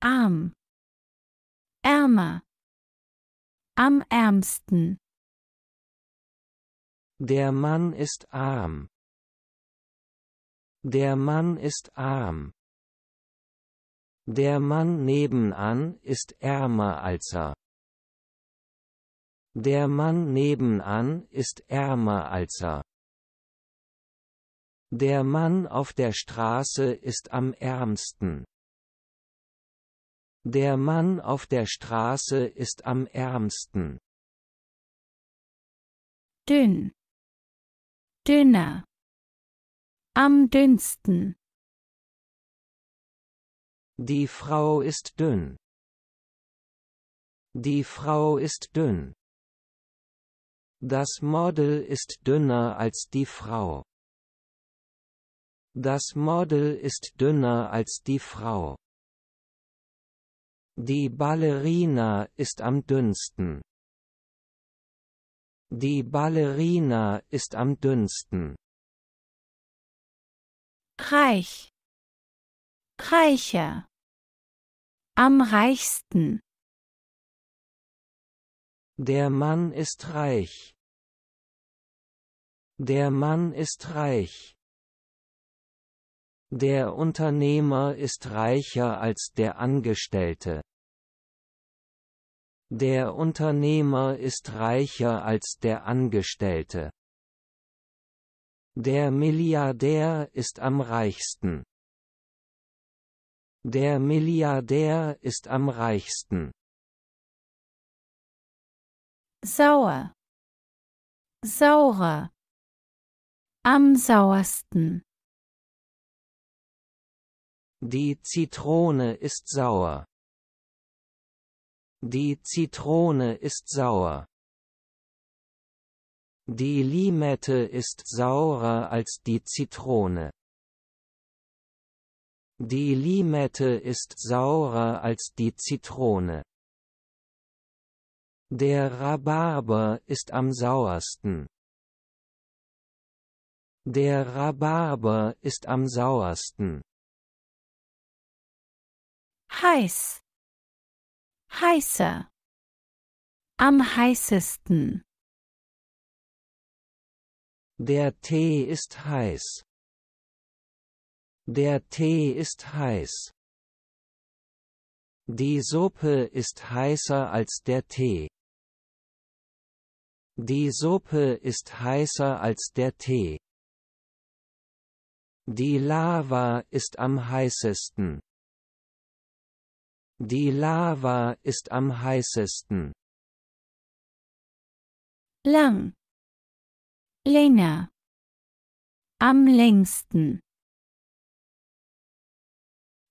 arm, ärmer, am ärmsten. Der Mann ist arm. Der Mann ist arm. Der Mann nebenan ist ärmer als er. Der Mann nebenan ist ärmer als er. Der Mann auf der Straße ist am ärmsten. Der Mann auf der Straße ist am ärmsten. Dünn, dünner, am dünnsten. Die Frau ist dünn. Die Frau ist dünn. Das Model ist dünner als die Frau. Das Model ist dünner als die Frau. Die Ballerina ist am dünnsten. Die Ballerina ist am dünnsten. Reich, reicher, am reichsten. Der Mann ist reich. Der Mann ist reich. Der Unternehmer ist reicher als der Angestellte. Der Unternehmer ist reicher als der Angestellte. Der Milliardär ist am reichsten. Der Milliardär ist am reichsten. Sauer, saurer, am sauersten. Die Zitrone ist sauer. Die Zitrone ist sauer. Die Limette ist saurer als die Zitrone. Die Limette ist saurer als die Zitrone. Der Rhabarber ist am sauersten. Der Rhabarber ist am sauersten. Heiß, heißer, am heißesten. Der Tee ist heiß. Der Tee ist heiß. Die Suppe ist heißer als der Tee. Die Suppe ist heißer als der Tee. Die Lava ist am heißesten. Die Lava ist am heißesten. Lang, länger, am längsten.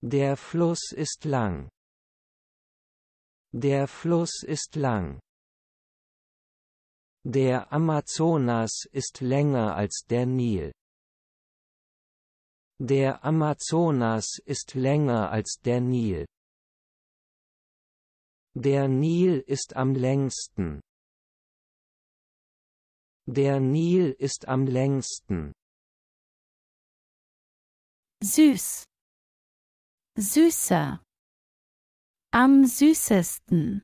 Der Fluss ist lang. Der Fluss ist lang. Der Amazonas ist länger als der Nil. Der Amazonas ist länger als der Nil. Der Nil ist am längsten. Der Nil ist am längsten. Süß, süßer, am süßesten.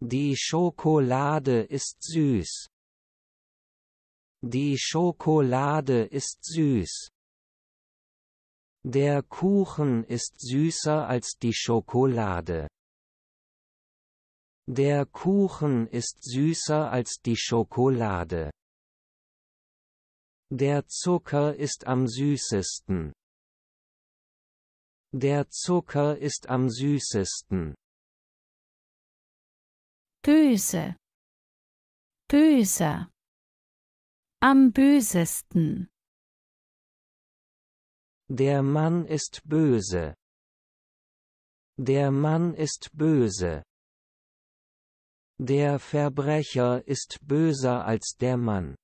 Die Schokolade ist süß. Die Schokolade ist süß. Der Kuchen ist süßer als die Schokolade. Der Kuchen ist süßer als die Schokolade. Der Zucker ist am süßesten. Der Zucker ist am süßesten. Böse, böser, am bösesten. Der Mann ist böse. Der Mann ist böse. Der Verbrecher ist böser als der Mann.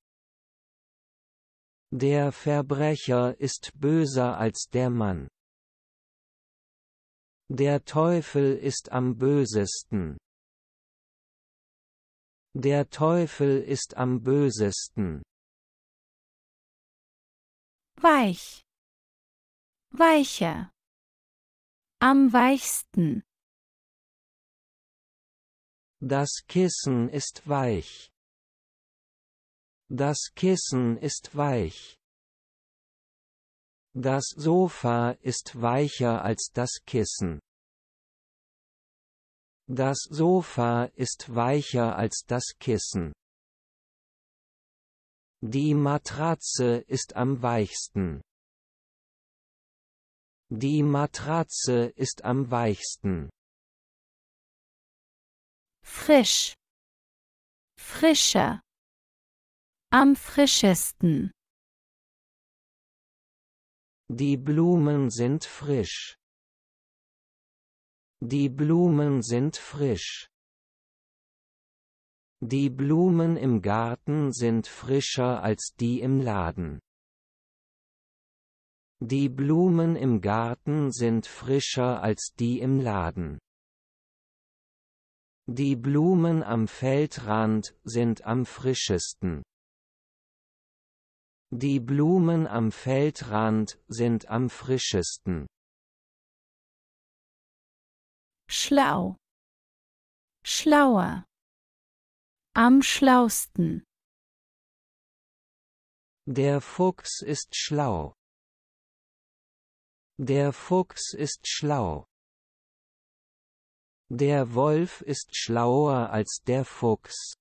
Der Verbrecher ist böser als der Mann. Der Teufel ist am bösesten. Der Teufel ist am bösesten. Weich, weicher, am weichsten. Das Kissen ist weich. Das Kissen ist weich. Das Sofa ist weicher als das Kissen. Das Sofa ist weicher als das Kissen. Die Matratze ist am weichsten. Die Matratze ist am weichsten. Frisch. Frischer. Am frischesten. Die Blumen sind frisch. Die Blumen sind frisch. Die Blumen im Garten sind frischer als die im Laden. Die Blumen im Garten sind frischer als die im Laden. Die Blumen am Feldrand sind am frischesten. Die Blumen am Feldrand sind am frischesten. Schlau. Schlauer. Am schlausten. Der Fuchs ist schlau. Der Fuchs ist schlau. Der Wolf ist schlauer als der Fuchs.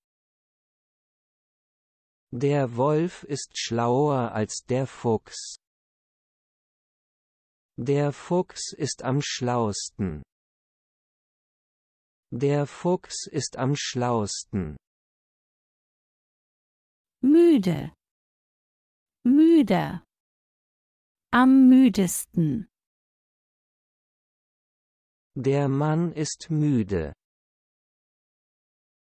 Der Wolf ist schlauer als der Fuchs. Der Fuchs ist am schlausten. Der Fuchs ist am schlausten. Müde. Müder. Am müdesten. Der Mann ist müde.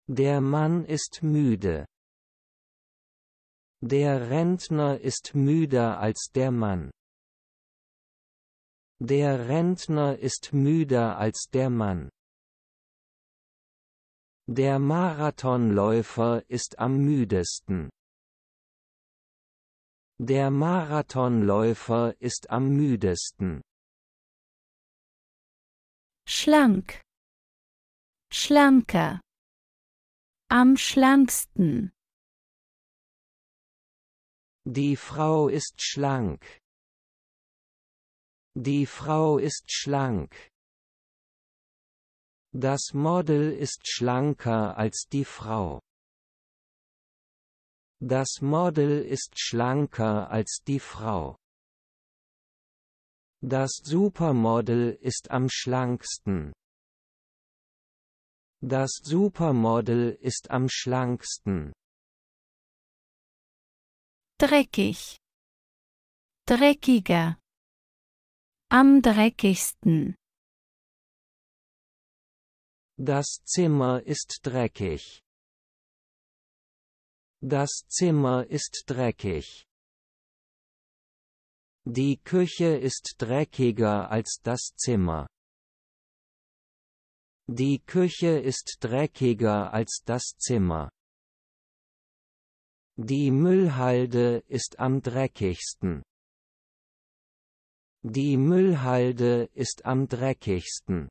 Der Mann ist müde. Der Rentner ist müder als der Mann. Der Rentner ist müder als der Mann. Der Marathonläufer ist am müdesten. Der Marathonläufer ist am müdesten. Schlank. Schlanker. Am schlanksten. Die Frau ist schlank. Die Frau ist schlank. Das Model ist schlanker als die Frau. Das Model ist schlanker als die Frau. Das Supermodel ist am schlanksten. Das Supermodel ist am schlanksten. Dreckig. Dreckiger. Am dreckigsten. Das Zimmer ist dreckig. Das Zimmer ist dreckig. Die Küche ist dreckiger als das Zimmer. Die Küche ist dreckiger als das Zimmer. Die Müllhalde ist am dreckigsten. Die Müllhalde ist am dreckigsten.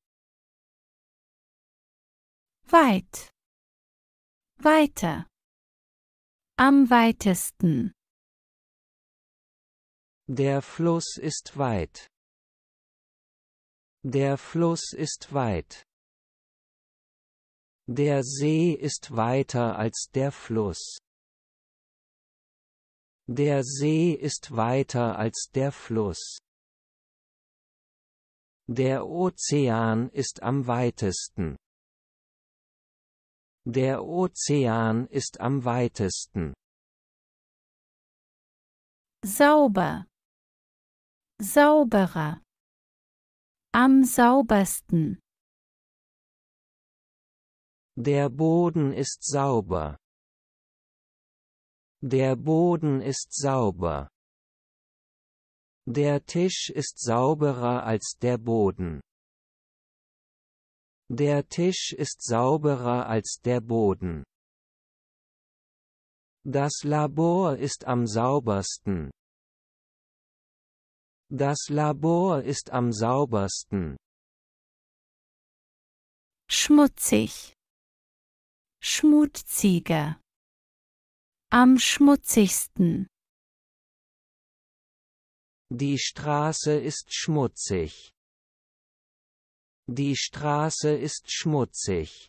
Weit. Weiter. Am weitesten. Der Fluss ist weit. Der Fluss ist weit. Der See ist weiter als der Fluss. Der See ist weiter als der Fluss. Der Ozean ist am weitesten. Der Ozean ist am weitesten. Sauber. Sauberer. Am saubersten. Der Boden ist sauber. Der Boden ist sauber. Der Tisch ist sauberer als der Boden. Der Tisch ist sauberer als der Boden. Das Labor ist am saubersten. Das Labor ist am saubersten. Schmutzig, schmutziger, am schmutzigsten. Die Straße ist schmutzig. Die Straße ist schmutzig.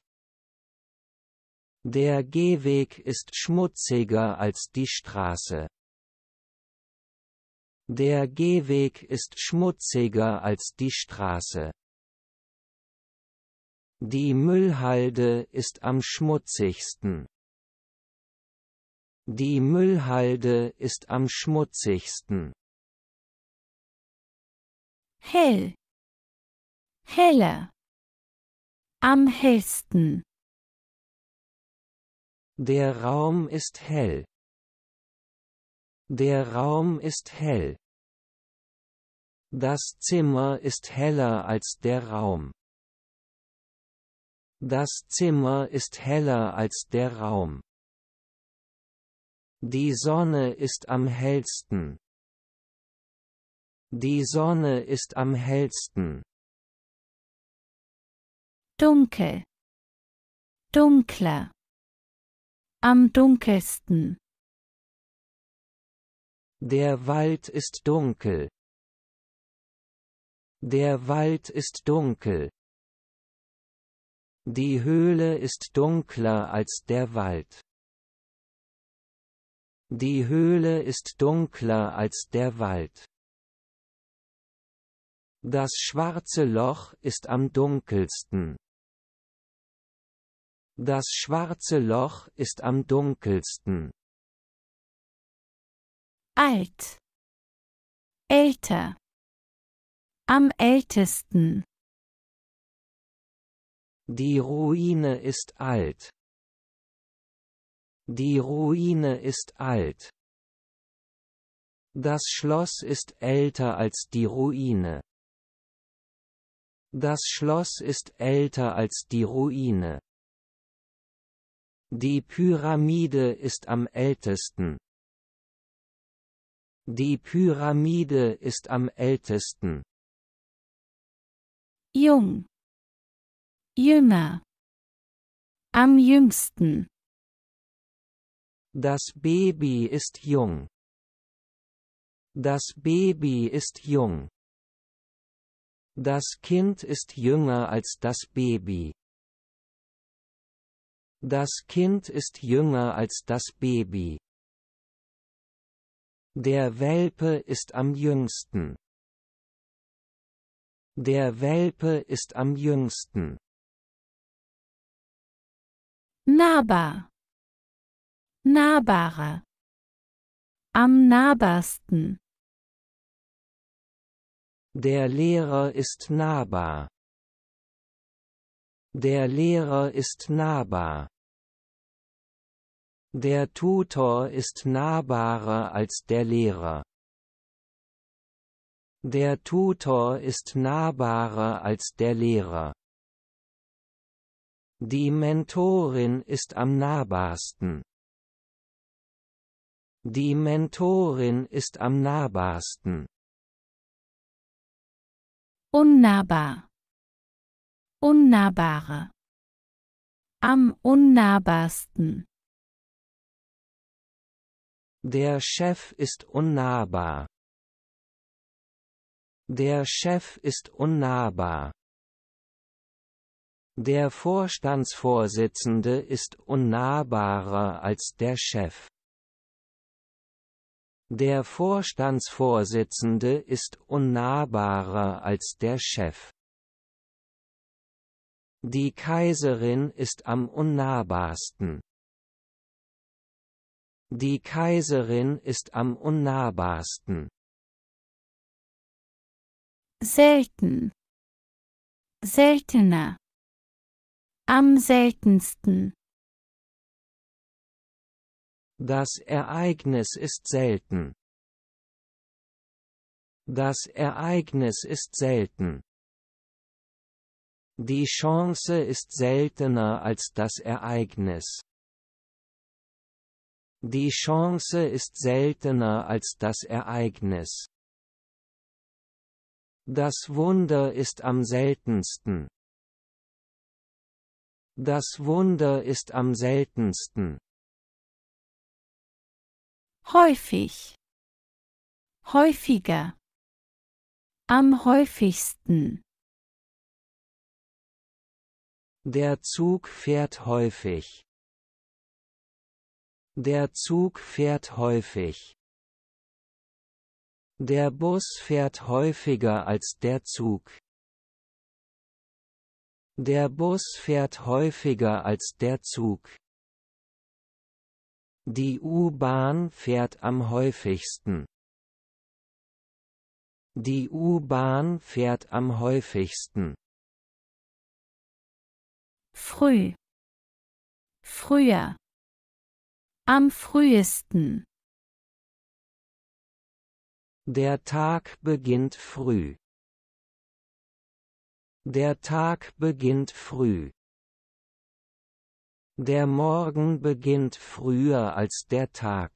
Der Gehweg ist schmutziger als die Straße. Der Gehweg ist schmutziger als die Straße. Die Müllhalde ist am schmutzigsten. Die Müllhalde ist am schmutzigsten. Hell, heller, am hellsten. Der Raum ist hell. Der Raum ist hell. Das Zimmer ist heller als der Raum. Das Zimmer ist heller als der Raum. Die Sonne ist am hellsten. Die Sonne ist am hellsten. Dunkel, dunkler, am dunkelsten. Der Wald ist dunkel. Der Wald ist dunkel. Die Höhle ist dunkler als der Wald. Die Höhle ist dunkler als der Wald. Das schwarze Loch ist am dunkelsten. Das schwarze Loch ist am dunkelsten. Alt, älter, am ältesten. Die Ruine ist alt. Die Ruine ist alt. Das Schloss ist älter als die Ruine. Das Schloss ist älter als die Ruine. Die Pyramide ist am ältesten. Die Pyramide ist am ältesten. Jung, jünger, am jüngsten. Das Baby ist jung. Das Baby ist jung. Das Kind ist jünger als das Baby. Das Kind ist jünger als das Baby. Der Welpe ist am jüngsten. Der Welpe ist am jüngsten. Nahbar, nahbarer, am nahbarsten. Der Lehrer ist nahbar. Der Lehrer ist nahbar. Der Tutor ist nahbarer als der Lehrer. Der Tutor ist nahbarer als der Lehrer. Die Mentorin ist am nahbarsten. Die Mentorin ist am nahbarsten. Unnahbar, unnahbarer, am unnahbarsten. Der Chef ist unnahbar. Der Chef ist unnahbar. Der Vorstandsvorsitzende ist unnahbarer als der Chef. Der Vorstandsvorsitzende ist unnahbarer als der Chef. Die Kaiserin ist am unnahbarsten. Die Kaiserin ist am unnahbarsten. Selten, seltener, am seltensten. Das Ereignis ist selten. Das Ereignis ist selten. Die Chance ist seltener als das Ereignis. Die Chance ist seltener als das Ereignis. Das Wunder ist am seltensten. Das Wunder ist am seltensten. Häufig. Häufiger. Am häufigsten. Der Zug fährt häufig. Der Zug fährt häufig. Der Bus fährt häufiger als der Zug. Der Bus fährt häufiger als der Zug. Die U-Bahn fährt am häufigsten. Die U-Bahn fährt am häufigsten. Früh. Früher. Am frühesten. Der Tag beginnt früh. Der Tag beginnt früh. Der Morgen beginnt früher als der Tag.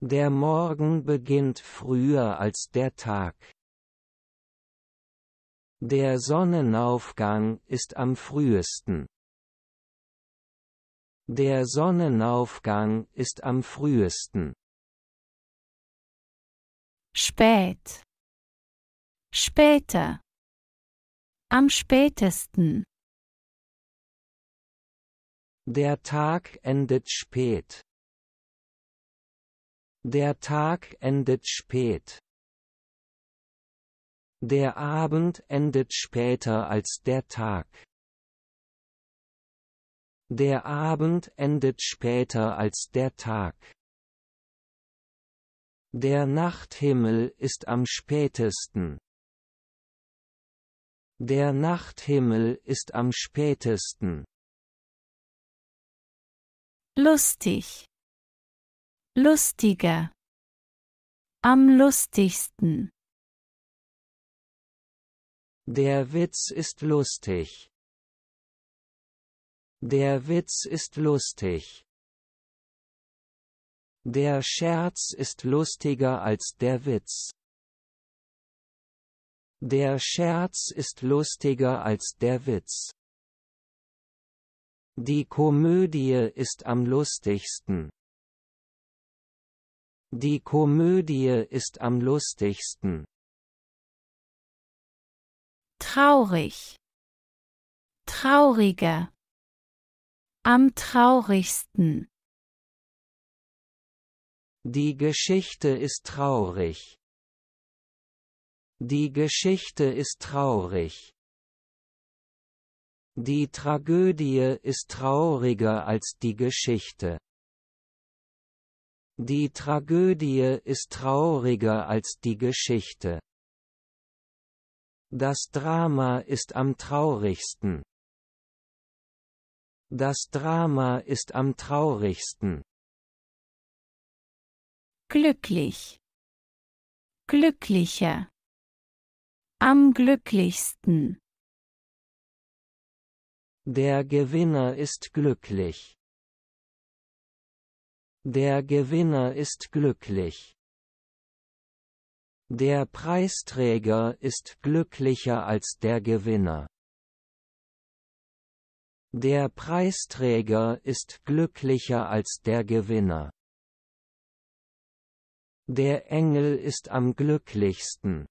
Der Morgen beginnt früher als der Tag. Der Sonnenaufgang ist am frühesten. Der Sonnenaufgang ist am frühesten. Spät. Später. Am spätesten. Der Tag endet spät. Der Tag endet spät. Der Abend endet später als der Tag. Der Abend endet später als der Tag. Der Nachthimmel ist am spätesten. Der Nachthimmel ist am spätesten. Lustig. Lustiger. Am lustigsten. Der Witz ist lustig. Der Witz ist lustig. Der Scherz ist lustiger als der Witz. Der Scherz ist lustiger als der Witz. Die Komödie ist am lustigsten. Die Komödie ist am lustigsten. Traurig. Trauriger. Am traurigsten. Die Geschichte ist traurig. Die Geschichte ist traurig. Die Tragödie ist trauriger als die Geschichte. Die Tragödie ist trauriger als die Geschichte. Das Drama ist am traurigsten. Das Drama ist am traurigsten. Glücklich. Glücklicher. Am glücklichsten. Der Gewinner ist glücklich. Der Gewinner ist glücklich. Der Preisträger ist glücklicher als der Gewinner. Der Preisträger ist glücklicher als der Gewinner. Der Engel ist am glücklichsten.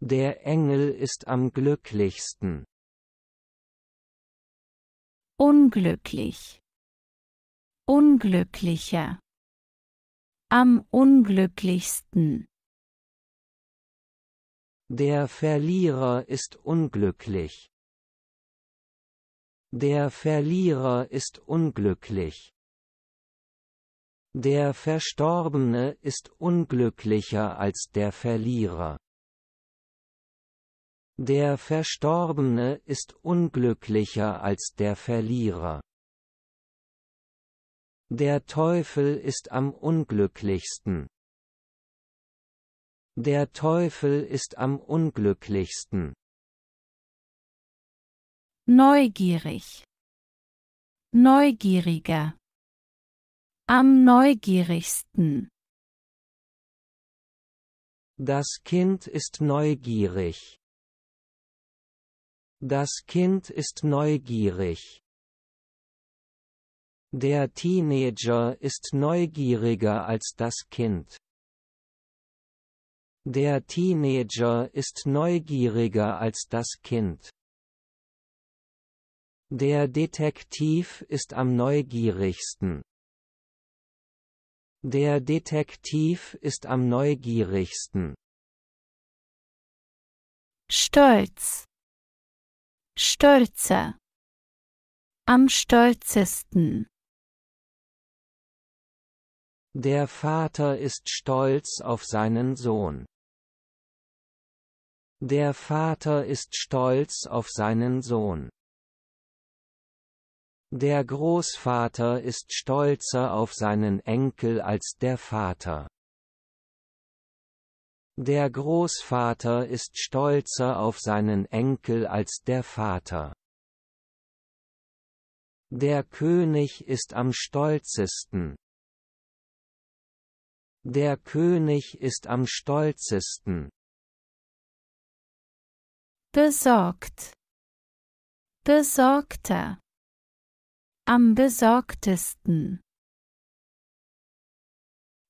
Der Engel ist am glücklichsten. Unglücklich. Unglücklicher. Am unglücklichsten. Der Verlierer ist unglücklich. Der Verlierer ist unglücklich. Der Verstorbene ist unglücklicher als der Verlierer. Der Verstorbene ist unglücklicher als der Verlierer. Der Teufel ist am unglücklichsten. Der Teufel ist am unglücklichsten. Neugierig. Neugieriger. Am neugierigsten. Das Kind ist neugierig. Das Kind ist neugierig. Der Teenager ist neugieriger als das Kind. Der Teenager ist neugieriger als das Kind. Der Detektiv ist am neugierigsten. Der Detektiv ist am neugierigsten. Stolz. Stolze. Am stolzesten. Der Vater ist stolz auf seinen Sohn. Der Vater ist stolz auf seinen Sohn. Der Großvater ist stolzer auf seinen Enkel als der Vater. Der Großvater ist stolzer auf seinen Enkel als der Vater. Der König ist am stolzesten. Der König ist am stolzesten. Besorgt. Besorgter. Am besorgtesten.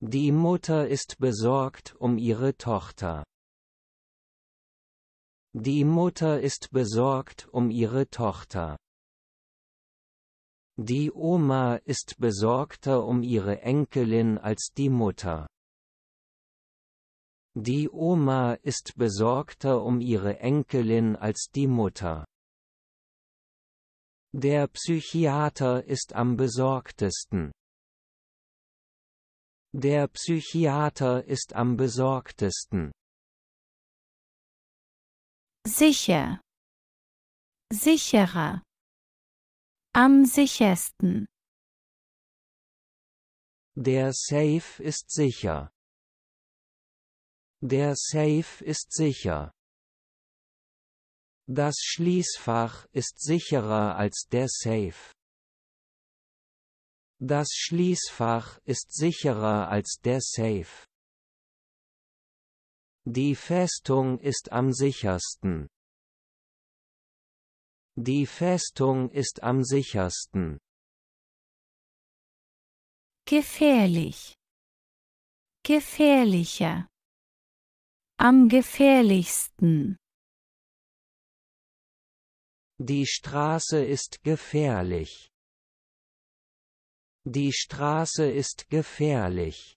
Die Mutter ist besorgt um ihre Tochter. Die Mutter ist besorgt um ihre Tochter. Die Oma ist besorgter um ihre Enkelin als die Mutter. Die Oma ist besorgter um ihre Enkelin als die Mutter. Der Psychiater ist am besorgtesten. Der Psychiater ist am besorgtesten. Sicher. Sicherer. Am sichersten. Der Safe ist sicher. Der Safe ist sicher. Das Schließfach ist sicherer als der Safe. Das Schließfach ist sicherer als der Safe. Die Festung ist am sichersten. Die Festung ist am sichersten. Gefährlich. Gefährlicher. Am gefährlichsten. Die Straße ist gefährlich. Die Straße ist gefährlich.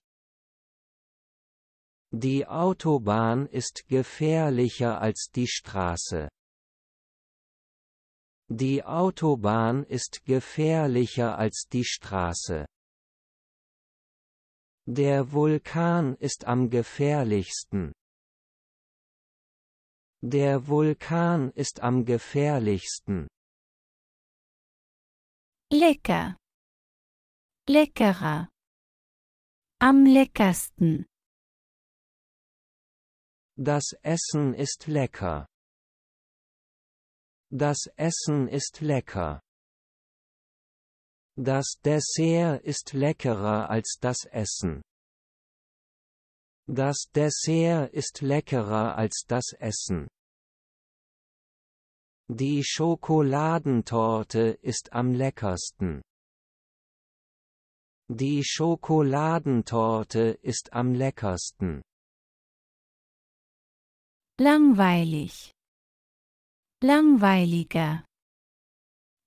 Die Autobahn ist gefährlicher als die Straße. Die Autobahn ist gefährlicher als die Straße. Der Vulkan ist am gefährlichsten. Der Vulkan ist am gefährlichsten. Lecker. Leckerer. Am leckersten. Das Essen ist lecker. Das Essen ist lecker. Das Dessert ist leckerer als das Essen. Das Dessert ist leckerer als das Essen. Die Schokoladentorte ist am leckersten. Die Schokoladentorte ist am leckersten. Langweilig. Langweiliger.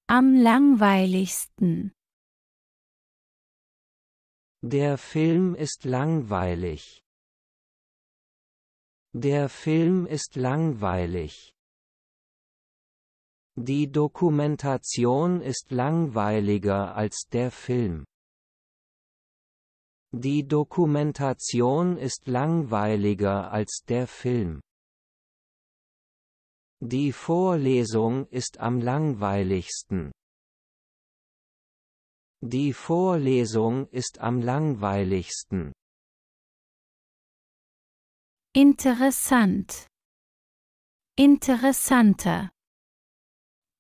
Am langweiligsten. Der Film ist langweilig. Der Film ist langweilig. Die Dokumentation ist langweiliger als der Film. Die Dokumentation ist langweiliger als der Film. Die Vorlesung ist am langweiligsten. Die Vorlesung ist am langweiligsten. Interessant. Interessanter.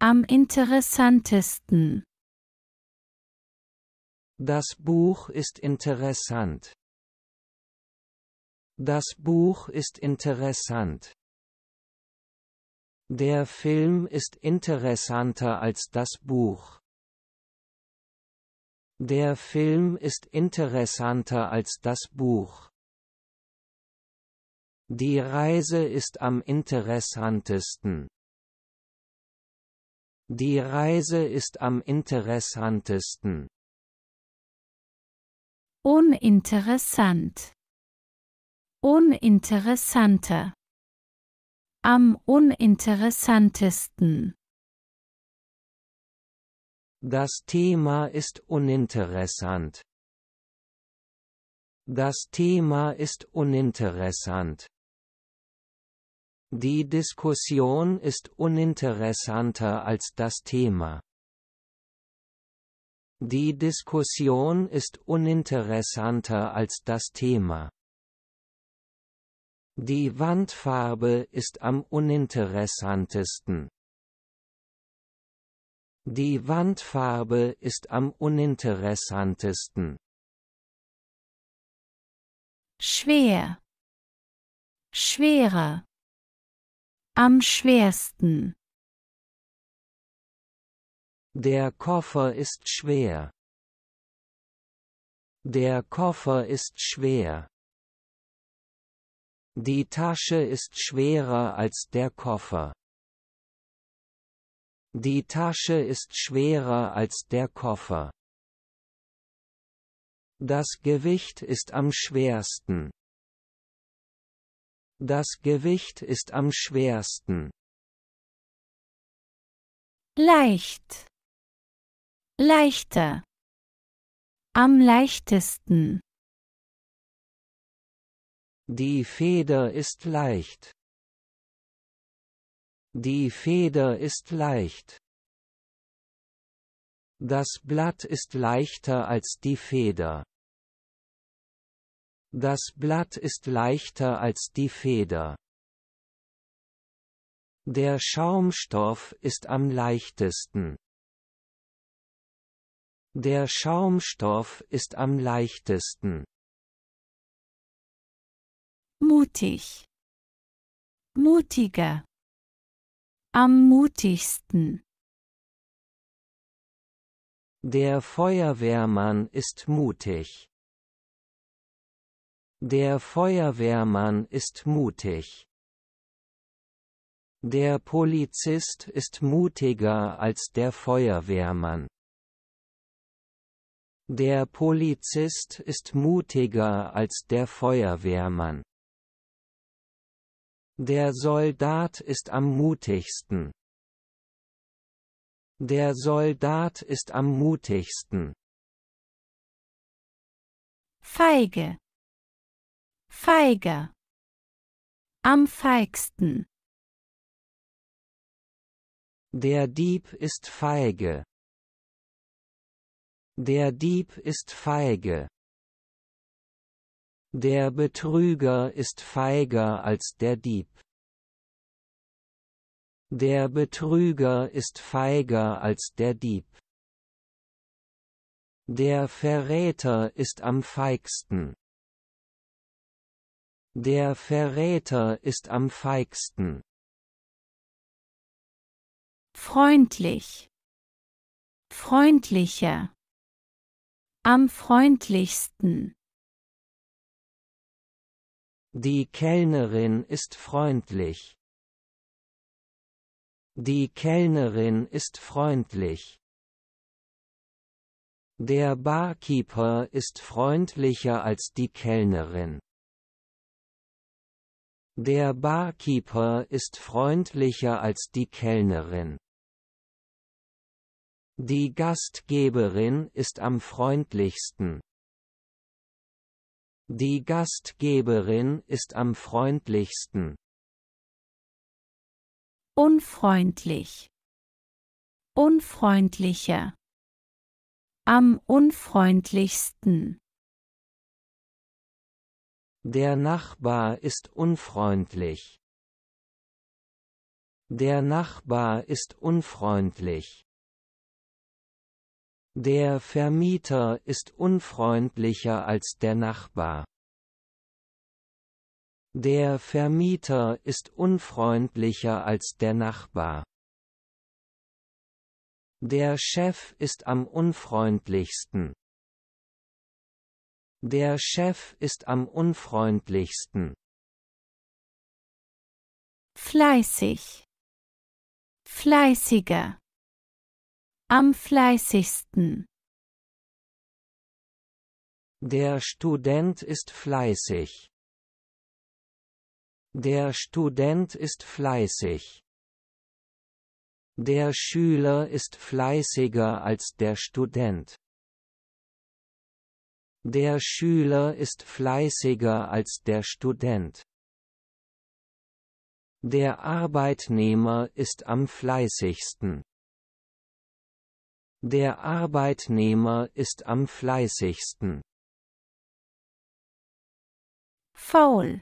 Am interessantesten. Das Buch ist interessant. Das Buch ist interessant. Der Film ist interessanter als das Buch. Der Film ist interessanter als das Buch. Die Reise ist am interessantesten. Die Reise ist am interessantesten. Uninteressant. Uninteressanter. Am uninteressantesten. Das Thema ist uninteressant. Das Thema ist uninteressant. Die Diskussion ist uninteressanter als das Thema. Die Diskussion ist uninteressanter als das Thema. Die Wandfarbe ist am uninteressantesten. Die Wandfarbe ist am uninteressantesten. Schwer. Schwerer. Am schwersten. Der Koffer ist schwer. Der Koffer ist schwer. Die Tasche ist schwerer als der Koffer. Die Tasche ist schwerer als der Koffer. Das Gewicht ist am schwersten. Das Gewicht ist am schwersten. Leicht. Leichter. Am leichtesten. Die Feder ist leicht. Die Feder ist leicht. Das Blatt ist leichter als die Feder. Das Blatt ist leichter als die Feder. Der Schaumstoff ist am leichtesten. Der Schaumstoff ist am leichtesten. Mutig. Mutiger. Am mutigsten. Der Feuerwehrmann ist mutig. Der Feuerwehrmann ist mutig. Der Polizist ist mutiger als der Feuerwehrmann. Der Polizist ist mutiger als der Feuerwehrmann. Der Soldat ist am mutigsten. Der Soldat ist am mutigsten. Feige. Feiger. Am feigsten. Der Dieb ist feige. Der Dieb ist feige. Der Betrüger ist feiger als der Dieb. Der Betrüger ist feiger als der Dieb. Der Verräter ist am feigsten. Der Verräter ist am feigsten. Freundlich. Freundlicher. Am freundlichsten. Die Kellnerin ist freundlich. Die Kellnerin ist freundlich. Der Barkeeper ist freundlicher als die Kellnerin. Der Barkeeper ist freundlicher als die Kellnerin. Die Gastgeberin ist am freundlichsten. Die Gastgeberin ist am freundlichsten. Unfreundlich. Unfreundlicher. Am unfreundlichsten. Der Nachbar ist unfreundlich. Der Nachbar ist unfreundlich. Der Vermieter ist unfreundlicher als der Nachbar. Der Vermieter ist unfreundlicher als der Nachbar. Der Chef ist am unfreundlichsten. Der Chef ist am unfreundlichsten. Fleißig, fleißiger, am fleißigsten. Der Student ist fleißig. Der Student ist fleißig. Der Schüler ist fleißiger als der Student. Der Schüler ist fleißiger als der Student. Der Arbeitnehmer ist am fleißigsten. Der Arbeitnehmer ist am fleißigsten. Faul,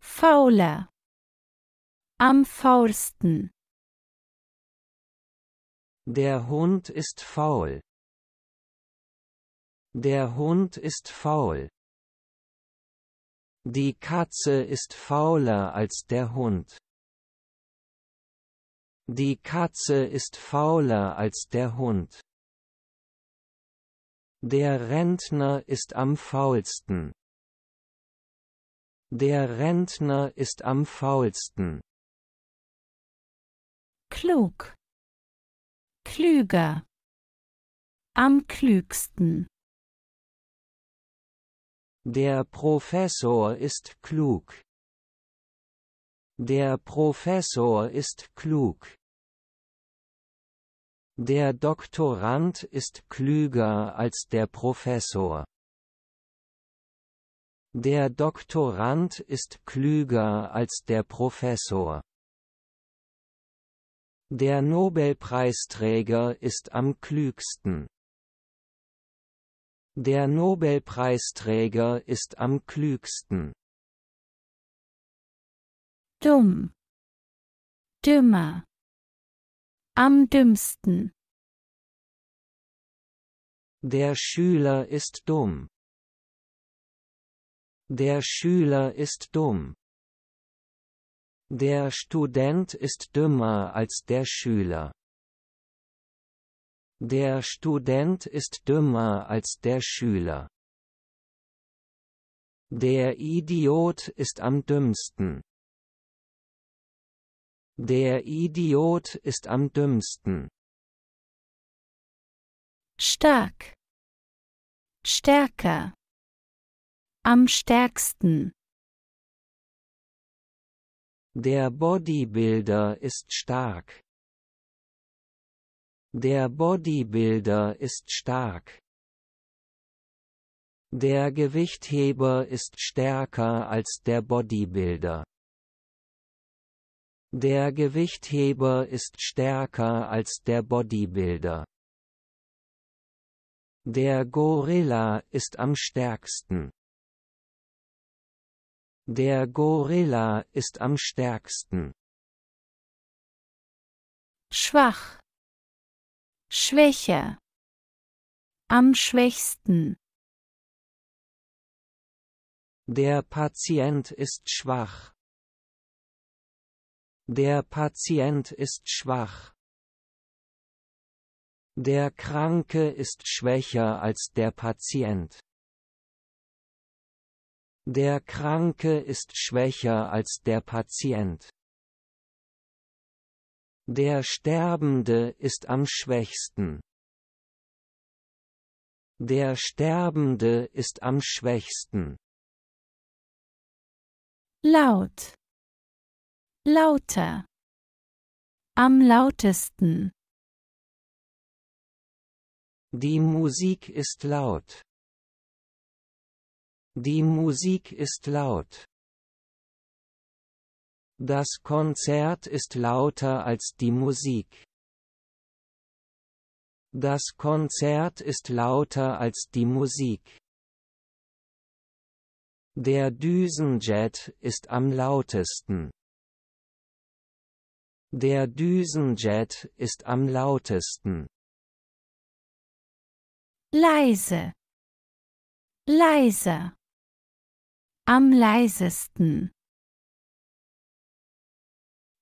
fauler, am faulsten. Der Hund ist faul. Der Hund ist faul. Die Katze ist fauler als der Hund. Die Katze ist fauler als der Hund. Der Rentner ist am faulsten. Der Rentner ist am faulsten. Klug, klüger, am klügsten. Der Professor ist klug. Der Professor ist klug. Der Doktorand ist klüger als der Professor. Der Doktorand ist klüger als der Professor. Der Nobelpreisträger ist am klügsten. Der Nobelpreisträger ist am klügsten. Dumm, dümmer, am dümmsten. Der Schüler ist dumm. Der Schüler ist dumm. Der Student ist dümmer als der Schüler. Der Student ist dümmer als der Schüler. Der Idiot ist am dümmsten. Der Idiot ist am dümmsten. Stark, stärker, am stärksten. Der Bodybuilder ist stark. Der Bodybuilder ist stark. Der Gewichtheber ist stärker als der Bodybuilder. Der Gewichtheber ist stärker als der Bodybuilder. Der Gorilla ist am stärksten. Der Gorilla ist am stärksten. Schwach, schwächer, am schwächsten. Der Patient ist schwach. Der Patient ist schwach. Der Kranke ist schwächer als der Patient. Der Kranke ist schwächer als der Patient. Der Sterbende ist am schwächsten. Der Sterbende ist am schwächsten. Laut, lauter, am lautesten. Die Musik ist laut. Die Musik ist laut. Das Konzert ist lauter als die Musik. Das Konzert ist lauter als die Musik. Der Düsenjet ist am lautesten. Der Düsenjet ist am lautesten. Leise, leiser, Am leisesten.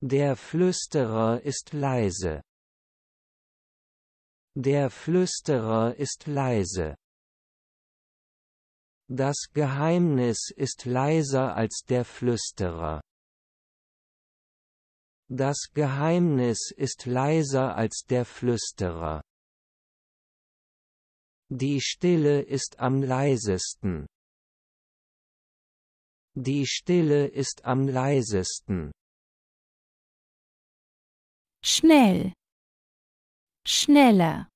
Der Flüsterer ist leise. Der Flüsterer ist leise. Das Geheimnis ist leiser als der Flüsterer. Das Geheimnis ist leiser als der Flüsterer. Die Stille ist am leisesten. Die Stille ist am leisesten. Schnell. Schneller.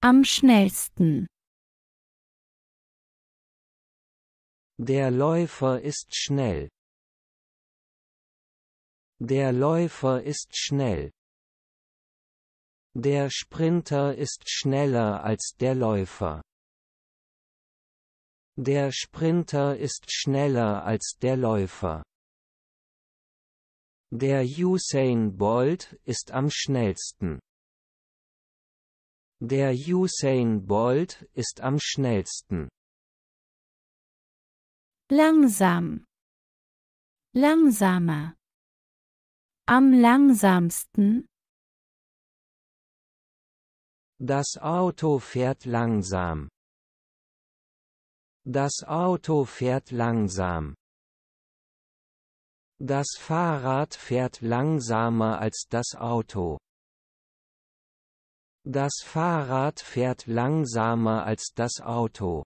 Am schnellsten. Der Läufer ist schnell. Der Läufer ist schnell. Der Sprinter ist schneller als der Läufer. Der Sprinter ist schneller als der Läufer. Der Usain Bolt ist am schnellsten. Der Usain Bolt ist am schnellsten. Langsam. Langsamer. Am langsamsten. Das Auto fährt langsam. Das Auto fährt langsam. Das Fahrrad fährt langsamer als das Auto. Das Fahrrad fährt langsamer als das Auto.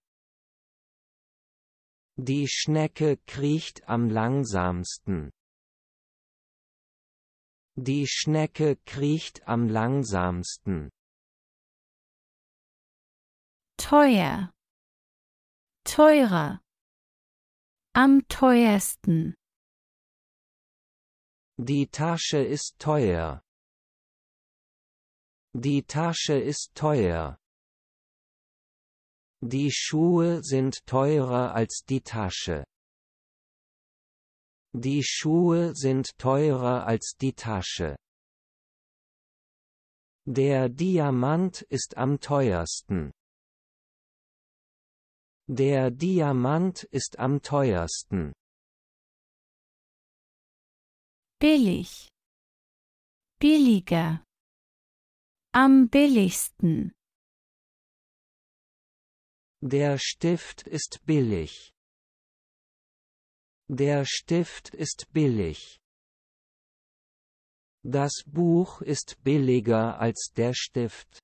Die Schnecke kriecht am langsamsten. Die Schnecke kriecht am langsamsten. Teuer. Teurer. Am teuersten. Die Tasche ist teuer. Die Tasche ist teuer. Die Schuhe sind teurer als die Tasche. Die Schuhe sind teurer als die Tasche. Der Diamant ist am teuersten. Der Diamant ist am teuersten. Billig. Billiger. Am billigsten. Der Stift ist billig. Der Stift ist billig. Das Buch ist billiger als der Stift.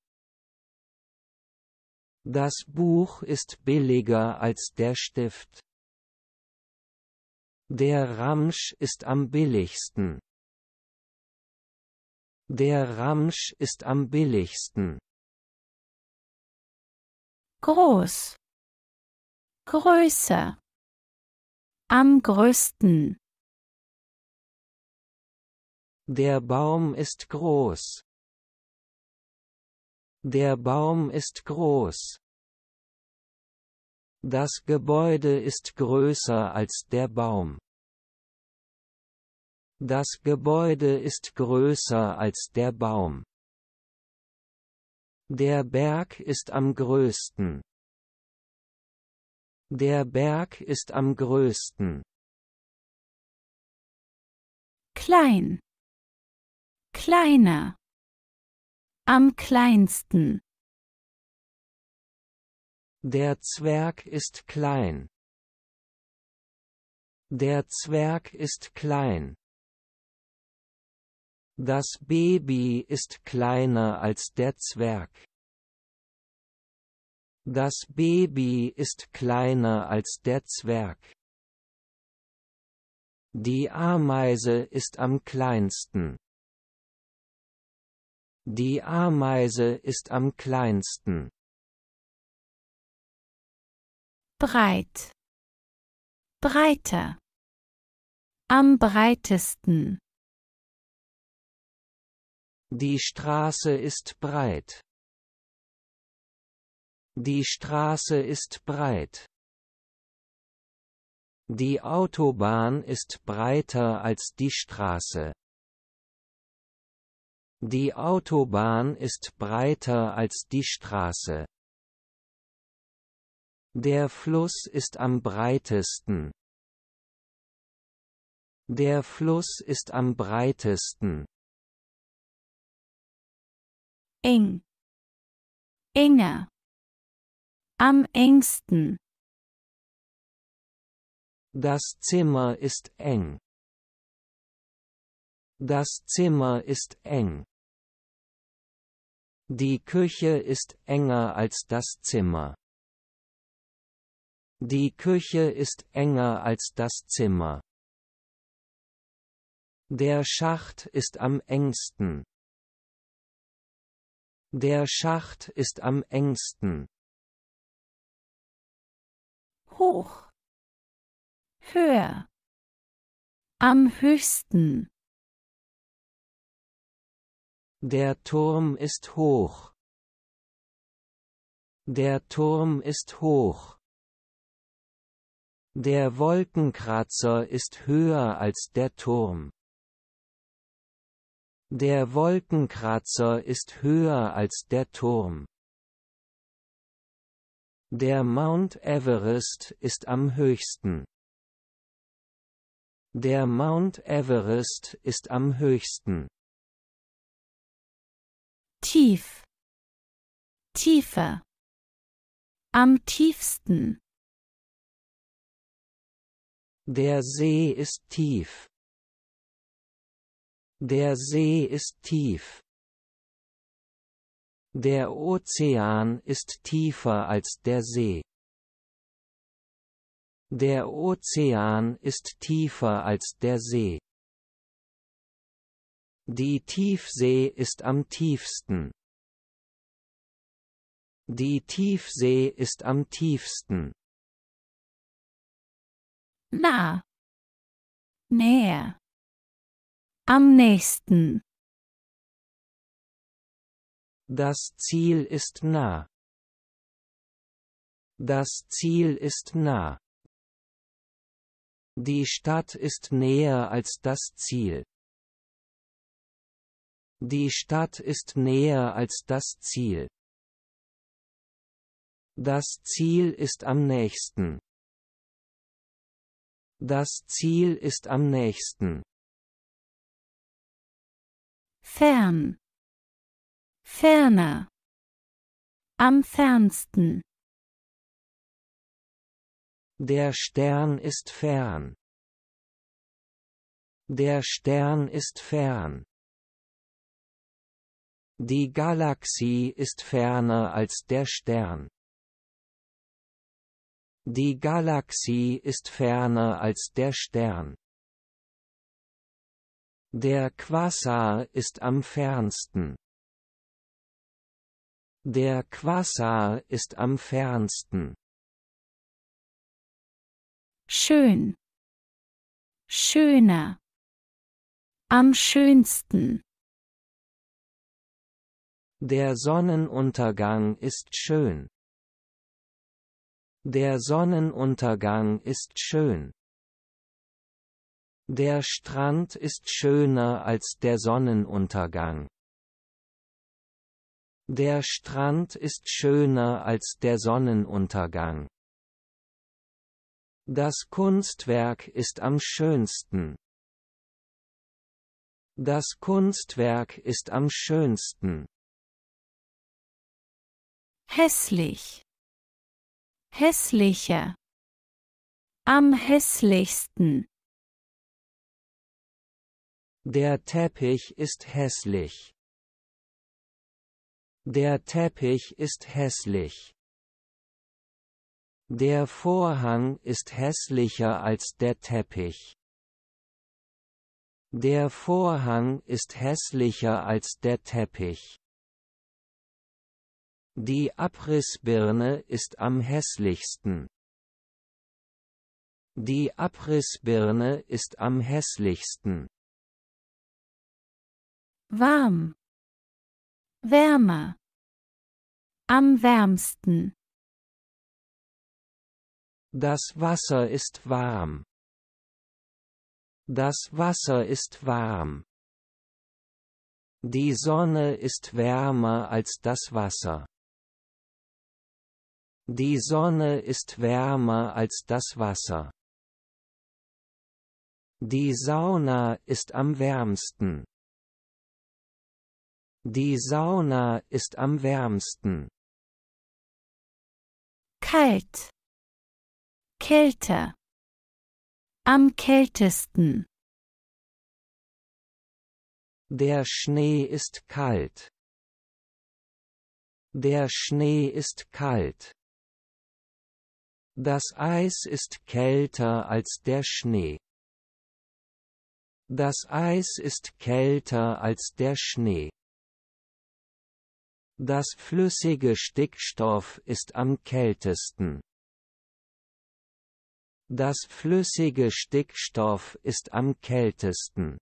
Das Buch ist billiger als der Stift. Der Ramsch ist am billigsten. Der Ramsch ist am billigsten. Groß. Größer. Am größten. Der Baum ist groß. Der Baum ist groß. Das Gebäude ist größer als der Baum. Das Gebäude ist größer als der Baum. Der Berg ist am größten. Der Berg ist am größten. Klein. Kleiner. Am kleinsten. Der Zwerg ist klein. Der Zwerg ist klein. Das Baby ist kleiner als der Zwerg. Das Baby ist kleiner als der Zwerg. Die Ameise ist am kleinsten. Die Ameise ist am kleinsten. Breit. Breiter. Am breitesten. Die Straße ist breit. Die Straße ist breit. Die Autobahn ist breiter als die Straße. Die Autobahn ist breiter als die Straße. Der Fluss ist am breitesten. Der Fluss ist am breitesten. Eng. Enger. Am engsten. Das Zimmer ist eng. Das Zimmer ist eng. Die Küche ist enger als das Zimmer. Die Küche ist enger als das Zimmer. Der Schacht ist am engsten. Der Schacht ist am engsten. Hoch. Höher. Am höchsten. Der Turm ist hoch. Der Turm ist hoch. Der Wolkenkratzer ist höher als der Turm. Der Wolkenkratzer ist höher als der Turm. Der Mount Everest ist am höchsten. Der Mount Everest ist am höchsten. Tief. Tiefer. Am tiefsten. Der See ist tief. Der See ist tief. Der Ozean ist tiefer als der See. Der Ozean ist tiefer als der See. Die Tiefsee ist am tiefsten. Die Tiefsee ist am tiefsten. Nah. Näher. Am nächsten. Das Ziel ist nah. Das Ziel ist nah. Die Stadt ist näher als das Ziel. Die Stadt ist näher als das Ziel. Das Ziel ist am nächsten. Das Ziel ist am nächsten. Fern. Ferner. Am fernsten. Der Stern ist fern. Der Stern ist fern. Die Galaxie ist ferner als der Stern. Die Galaxie ist ferner als der Stern. Der Quasar ist am fernsten. Der Quasar ist am fernsten. Schön. Schöner. Am schönsten. Der Sonnenuntergang ist schön. Der Sonnenuntergang ist schön. Der Strand ist schöner als der Sonnenuntergang. Der Strand ist schöner als der Sonnenuntergang. Das Kunstwerk ist am schönsten. Das Kunstwerk ist am schönsten. Hässlich. Hässlicher. Am hässlichsten. Der Teppich ist hässlich. Der Teppich ist hässlich. Der Vorhang ist hässlicher als der Teppich. Der Vorhang ist hässlicher als der Teppich. Die Abrissbirne ist am hässlichsten. Die Abrissbirne ist am hässlichsten. Warm. Wärmer. Am wärmsten. Das Wasser ist warm. Das Wasser ist warm. Die Sonne ist wärmer als das Wasser. Die Sonne ist wärmer als das Wasser. Die Sauna ist am wärmsten. Die Sauna ist am wärmsten. Kalt. Kälte. Am kältesten. Der Schnee ist kalt. Der Schnee ist kalt. Das Eis ist kälter als der Schnee. Das Eis ist kälter als der Schnee. Das flüssige Stickstoff ist am kältesten. Das flüssige Stickstoff ist am kältesten.